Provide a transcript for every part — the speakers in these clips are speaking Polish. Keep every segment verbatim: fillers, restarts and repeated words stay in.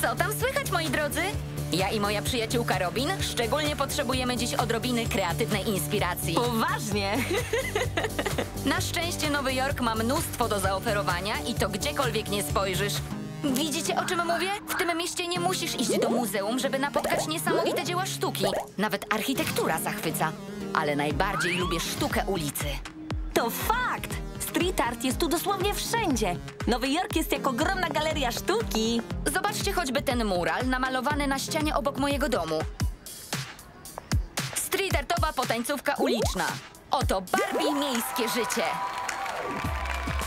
Co tam słychać, moi drodzy? Ja i moja przyjaciółka Robin szczególnie potrzebujemy dziś odrobiny kreatywnej inspiracji. Poważnie! Na szczęście Nowy Jork ma mnóstwo do zaoferowania i to gdziekolwiek nie spojrzysz. Widzicie, o czym mówię? W tym mieście nie musisz iść do muzeum, żeby napotkać niesamowite dzieła sztuki. Nawet architektura zachwyca. Ale najbardziej lubię sztukę ulicy. To fakt! Street art jest tu dosłownie wszędzie. Nowy Jork jest jak ogromna galeria sztuki. Zobaczcie choćby ten mural namalowany na ścianie obok mojego domu. Street artowa potańcówka uliczna. Oto Barbie Miejskie Życie.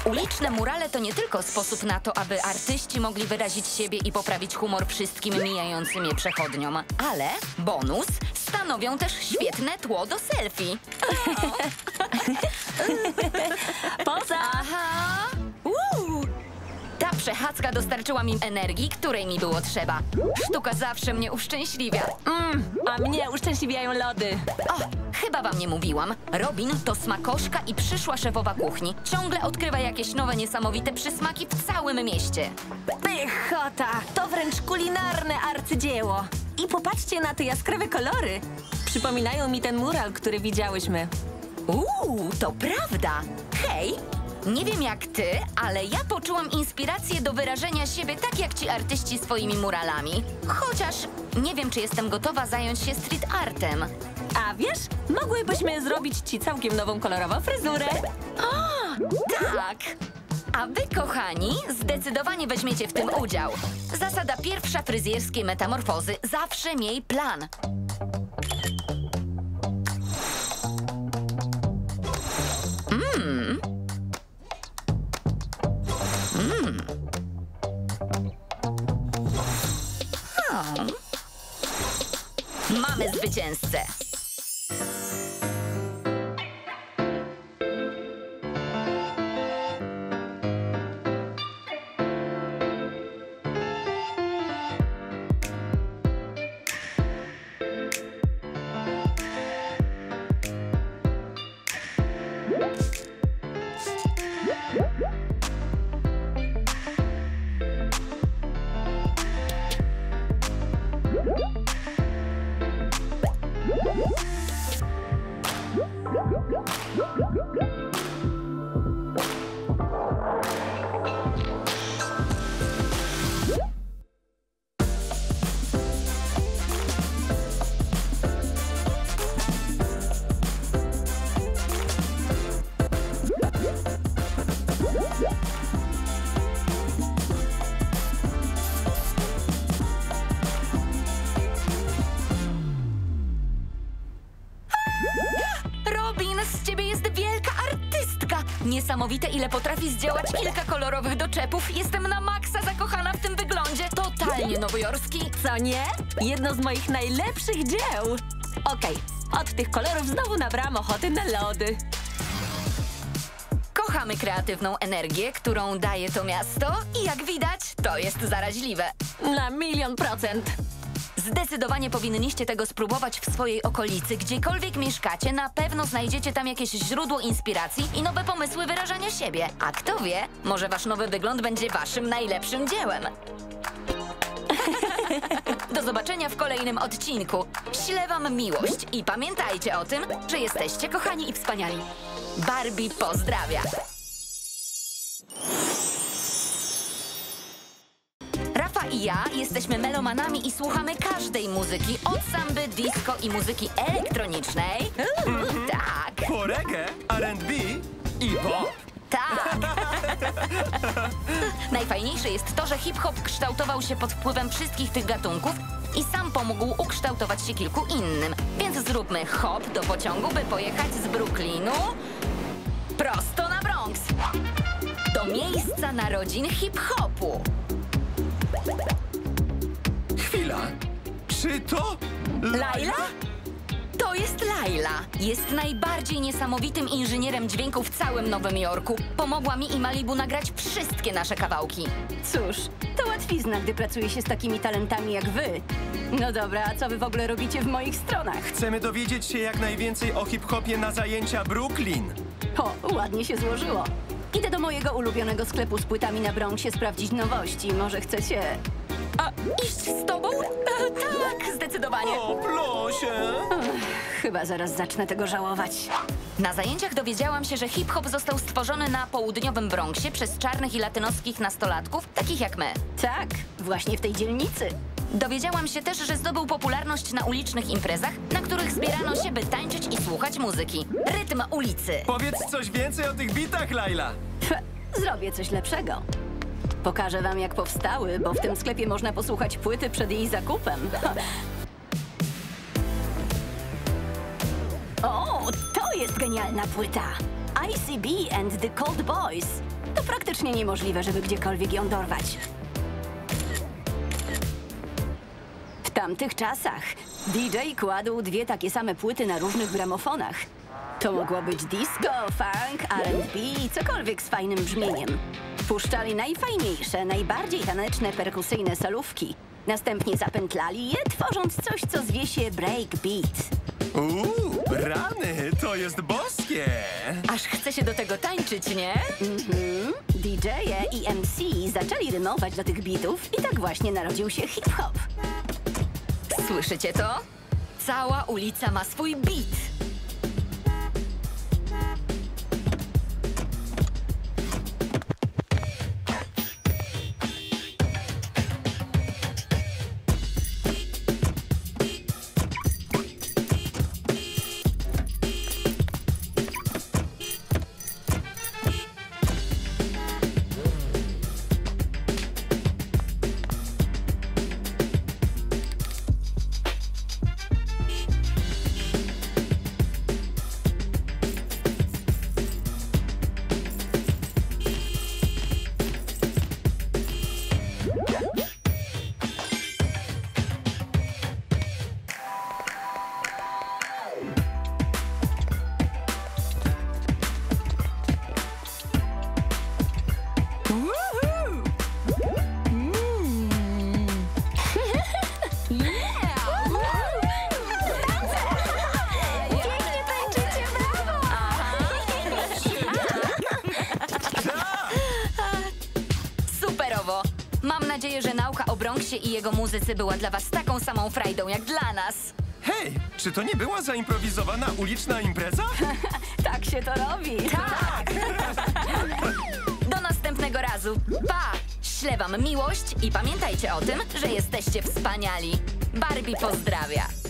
Uliczne murale to nie tylko sposób na to, aby artyści mogli wyrazić siebie i poprawić humor wszystkim mijającym je przechodniom, ale bonus stanowią też świetne tło do selfie. Oh. Poza! Aha. Uuu. Ta przechadzka dostarczyła mi energii, której mi było trzeba. Sztuka zawsze mnie uszczęśliwia. Mm, a mnie uszczęśliwiają lody. O. Chyba wam nie mówiłam. Robin to smakoszka i przyszła szefowa kuchni. Ciągle odkrywa jakieś nowe, niesamowite przysmaki w całym mieście. Pychota! To wręcz kulinarne arcydzieło. I popatrzcie na te jaskrawe kolory. Przypominają mi ten mural, który widziałyśmy. Uuu, to prawda. Hej! Nie wiem jak ty, ale ja poczułam inspirację do wyrażenia siebie tak jak ci artyści swoimi muralami. Chociaż nie wiem, czy jestem gotowa zająć się street artem. A wiesz, mogłybyśmy zrobić ci całkiem nową kolorową fryzurę. O, tak! A wy, kochani, zdecydowanie weźmiecie w tym udział. Zasada pierwsza fryzjerskiej metamorfozy. Zawsze miej plan. Mmm. Mmm. Hmm. Mamy zwycięzcę. Niesamowite, ile potrafi zdziałać kilka kolorowych doczepów. Jestem na maksa zakochana w tym wyglądzie. Totalnie nowojorski. Co nie? Jedno z moich najlepszych dzieł. Okej, od tych kolorów znowu nabrałam ochoty na lody. Kochamy kreatywną energię, którą daje to miasto i jak widać, to jest zaraźliwe. Na milion procent. Zdecydowanie powinniście tego spróbować w swojej okolicy. Gdziekolwiek mieszkacie, na pewno znajdziecie tam jakieś źródło inspiracji i nowe pomysły wyrażania siebie. A kto wie, może wasz nowy wygląd będzie waszym najlepszym dziełem. Do zobaczenia w kolejnym odcinku. Ślę wam miłość i pamiętajcie o tym, że jesteście kochani i wspaniali. Barbie pozdrawia. I ja jesteśmy melomanami i słuchamy każdej muzyki, od samby, disco i muzyki elektronicznej. Mm -hmm. Tak. Po reggae, R and B i pop. Tak. Najfajniejsze jest to, że hip-hop kształtował się pod wpływem wszystkich tych gatunków i sam pomógł ukształtować się kilku innym. Więc zróbmy hop do pociągu, by pojechać z Brooklynu prosto na Bronx. Do miejsca narodzin hip-hopu. Chwila, czy to... Laila? To jest Laila. Jest najbardziej niesamowitym inżynierem dźwięku w całym Nowym Jorku. Pomogła mi i Malibu nagrać wszystkie nasze kawałki. Cóż, to łatwizna, gdy pracuje się z takimi talentami jak wy. No dobra, a co wy w ogóle robicie w moich stronach? Chcemy dowiedzieć się jak najwięcej o hip-hopie na zajęcia Brooklyn. O, ładnie się złożyło. Idę do mojego ulubionego sklepu z płytami na Bronxie sprawdzić nowości. Może chcecie A, iść z tobą? A, tak, zdecydowanie. O, Plosie! Ach, chyba zaraz zacznę tego żałować. Na zajęciach dowiedziałam się, że hip-hop został stworzony na południowym Bronxie przez czarnych i latynoskich nastolatków, takich jak my. Tak, właśnie w tej dzielnicy. Dowiedziałam się też, że zdobył popularność na ulicznych imprezach, na których zbierano się, by tańczyć i słuchać muzyki. Rytm ulicy. Powiedz coś więcej o tych bitach, Laila. Zrobię coś lepszego. Pokażę wam, jak powstały, bo w tym sklepie można posłuchać płyty przed jej zakupem. O, to jest genialna płyta. I C B and the Cold Boys. To praktycznie niemożliwe, żeby gdziekolwiek ją dorwać. W tamtych czasach D J kładł dwie takie same płyty na różnych gramofonach. To mogło być disco, funk, R and B i cokolwiek z fajnym brzmieniem. Puszczali najfajniejsze, najbardziej taneczne, perkusyjne solówki. Następnie zapętlali je, tworząc coś, co zwie się breakbeat. Uuu, rany, to jest boskie! Aż chce się do tego tańczyć, nie? Mhm. D J-e i M C zaczęli rymować do tych bitów i tak właśnie narodził się hip-hop. Słyszycie to? Cała ulica ma swój beat. Mam nadzieję, że nauka o Bronxie i jego muzyce była dla was taką samą frajdą jak dla nas. Hej, czy to nie była zaimprowizowana uliczna impreza? Tak się to robi. Tak! Do następnego razu. Pa! Ślę wam miłość i pamiętajcie o tym, że jesteście wspaniali. Barbie pozdrawia.